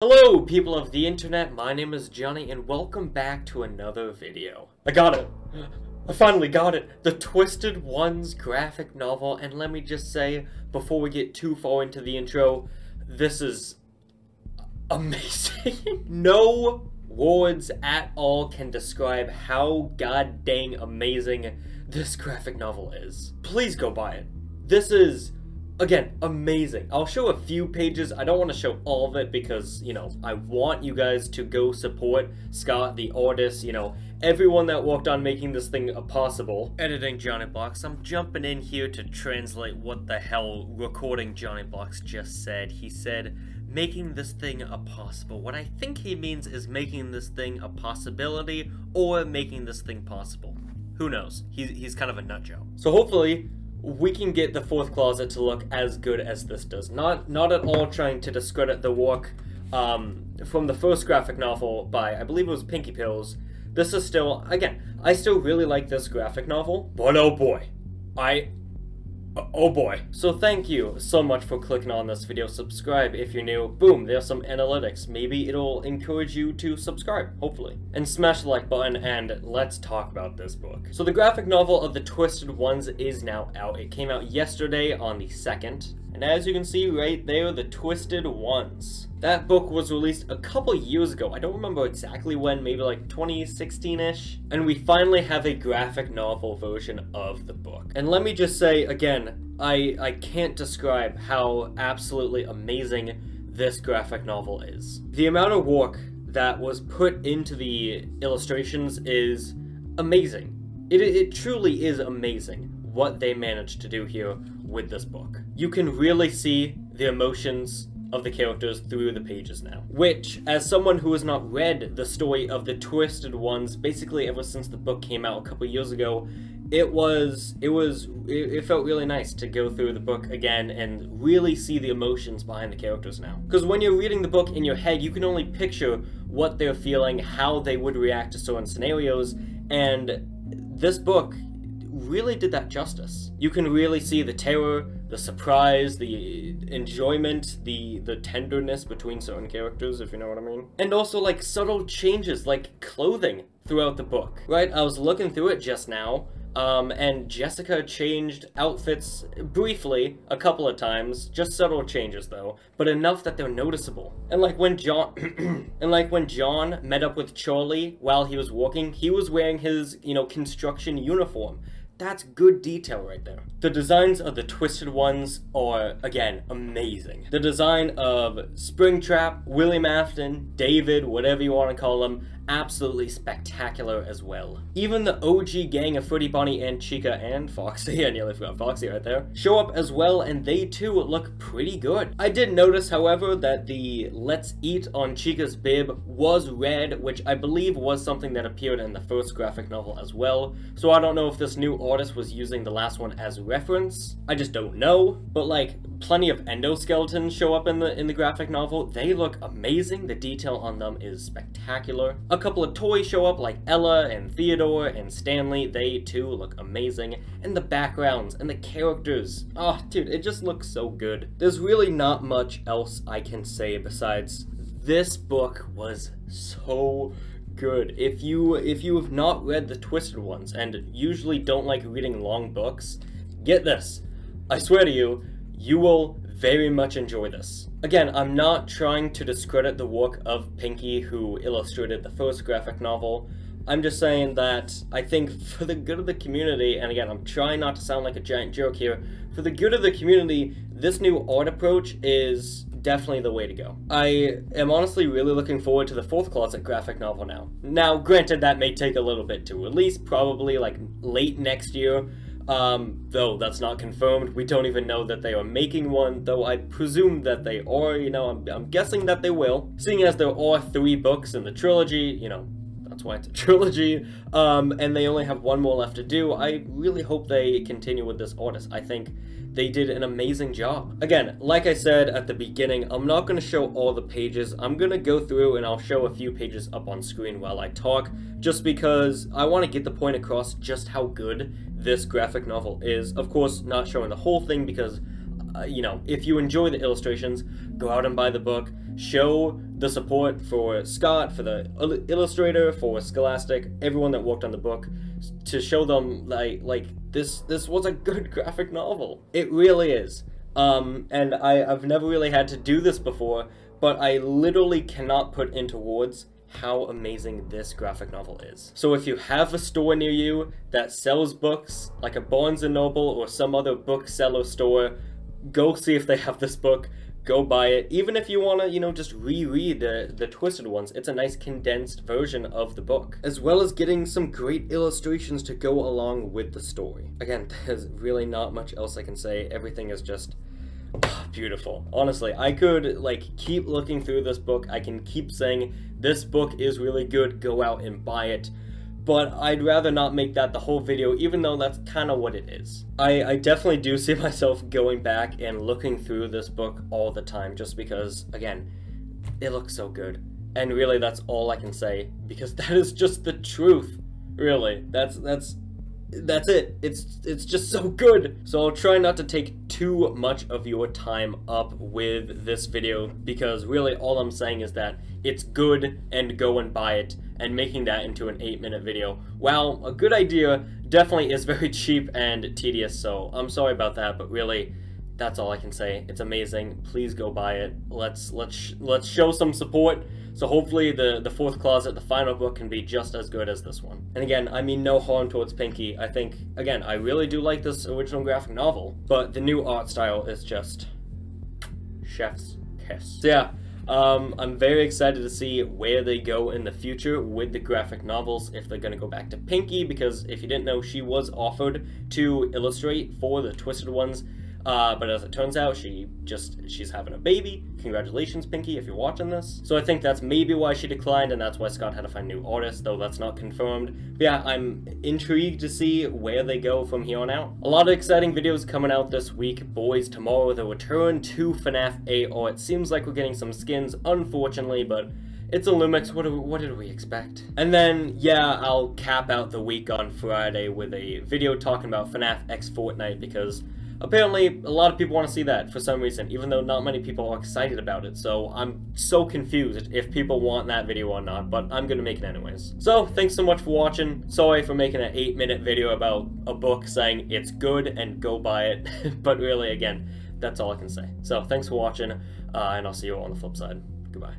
Hello people of the internet, my name is Johnny and welcome back to another video. I got it! I finally got it! The Twisted Ones graphic novel, and let me just say, before we get too far into the intro, this is amazing. No words at all can describe how god dang amazing this graphic novel is. Please go buy it. This is, again, amazing. I'll show a few pages. I don't want to show all of it because, you know, I want you guys to go support Scott, the artist, you know, everyone that worked on making this thing possible. Editing Johnny Blocks. I'm jumping in here to translate what the hell recording Johnny Blocks just said. He said, making this thing a possible. What I think he means is making this thing a possibility or making this thing possible. Who knows? He's kind of a nut job. So hopefully we can get The Fourth Closet to look as good as this does. Not at all trying to discredit the work from the first graphic novel by, I believe it was Pinky Pills. This is still, again, I still really like this graphic novel, but oh boy, oh boy. So thank you so much for clicking on this video. Subscribe if you're new. Boom, there's some analytics. Maybe it'll encourage you to subscribe, hopefully. And smash the like button and let's talk about this book. So the graphic novel of The Twisted Ones is now out. It came out yesterday on the 2nd. And as you can see right there, The Twisted Ones. That book was released a couple years ago. I don't remember exactly when, maybe like 2016-ish. And we finally have a graphic novel version of the book. And let me just say again, I can't describe how absolutely amazing this graphic novel is. The amount of work that was put into the illustrations is amazing. It truly is amazing what they managed to do here with this book. You can really see the emotions of the characters through the pages now, which, as someone who has not read the story of The Twisted Ones basically ever since the book came out a couple years ago, it felt really nice to go through the book again and really see the emotions behind the characters now. Because when you're reading the book in your head, you can only picture what they're feeling, how they would react to certain scenarios, and this book really did that justice. You can really see the terror, the surprise, the enjoyment, the tenderness between certain characters, if you know what I mean. And also like subtle changes like clothing throughout the book, right? I was looking through it just now, and Jessica changed outfits briefly a couple of times, just subtle changes though, but enough that they're noticeable. And like when John met up with Charlie while he was walking, he was wearing his, you know, construction uniform. That's good detail right there. The designs of The Twisted Ones are, again, amazing. The design of Springtrap, William Afton, David, whatever you want to call him, absolutely spectacular as well. Even the OG gang of Freddy, Bonnie, and Chica, and Foxy, I nearly forgot Foxy right there, show up as well, and they too look pretty good. I did notice, however, that the Let's Eat on Chica's bib was red, which I believe was something that appeared in the first graphic novel as well, so I don't know if this new artist was using the last one as reference. I just don't know. But like plenty of endoskeletons show up in the graphic novel. They look amazing. The detail on them is spectacular. A couple of toys show up like Ella and Theodore and Stanley. They too look amazing. And the backgrounds and the characters. Oh dude, it just looks so good. There's really not much else I can say besides this book was so good. If you have not read The Twisted Ones and usually don't like reading long books, get this. I swear to you, you will very much enjoy this. Again, I'm not trying to discredit the work of Pinky, who illustrated the first graphic novel. I'm just saying that I think for the good of the community, and again, I'm trying not to sound like a giant jerk here, for the good of the community, this new art approach is definitely the way to go. I am honestly really looking forward to The Fourth Closet graphic novel now. Now, granted, that may take a little bit to release, probably like late next year, though that's not confirmed. We don't even know that they are making one, though I presume that they are, you know, I'm guessing that they will. Seeing as there are 3 books in the trilogy, you know, that's why it's a trilogy, and they only have 1 more left to do, I really hope they continue with this artist. I think they did an amazing job. Again, like I said at the beginning, I'm not going to show all the pages. I'm going to go through and I'll show a few pages up on screen while I talk, just because I want to get the point across just how good this graphic novel is. Of course, not showing the whole thing because, you know, if you enjoy the illustrations, go out and buy the book. Show the support for Scott, for the illustrator, for Scholastic, everyone that worked on the book, to show them like this was a good graphic novel. It really is. And I've never really had to do this before, but I literally cannot put into words how amazing this graphic novel is. So if you have a store near you that sells books, like a Barnes and Noble or some other bookseller store, go see if they have this book. Go buy it, even if you want to, you know, just reread the Twisted Ones. It's a nice condensed version of the book, as well as getting some great illustrations to go along with the story. Again, there's really not much else I can say. Everything is just beautiful. Honestly, I could, like, keep looking through this book. I can keep saying, this book is really good, go out and buy it. But I'd rather not make that the whole video, even though that's kind of what it is. I definitely do see myself going back and looking through this book all the time, just because, again, it looks so good. And really, that's all I can say, because that is just the truth, really. That's it. It's just so good. So I'll try not to take too much of your time up with this video, because really all I'm saying is that it's good and go and buy it, and making that into an 8-minute video, while a good idea, definitely is very cheap and tedious. So I'm sorry about that, but really that's all I can say. It's amazing. Please go buy it. Let's show some support. So hopefully the Fourth Closet, the final book, can be just as good as this one. And again, I mean no harm towards Pinky. I think, again, I really do like this original graphic novel, but the new art style is just chef's kiss. So yeah, I'm very excited to see where they go in the future with the graphic novels, if they're going to go back to Pinky, because if you didn't know, she was offered to illustrate for the Twisted Ones. But as it turns out, she's having a baby. Congratulations, Pinky, if you're watching this. So I think that's maybe why she declined, and that's why Scott had to find new artists, though that's not confirmed. But yeah, I'm intrigued to see where they go from here on out. A lot of exciting videos coming out this week. Boys, tomorrow, the return to FNAF AR. It seems like we're getting some skins, unfortunately, but it's a Lumix, what did we expect? And then, yeah, I'll cap out the week on Friday with a video talking about FNAF x Fortnite, because apparently, a lot of people want to see that for some reason, even though not many people are excited about it, so I'm so confused if people want that video or not, but I'm gonna make it anyways. So, thanks so much for watching. Sorry for making an 8-minute video about a book saying it's good and go buy it, but really, again, that's all I can say. So, thanks for watching, and I'll see you all on the flip side. Goodbye.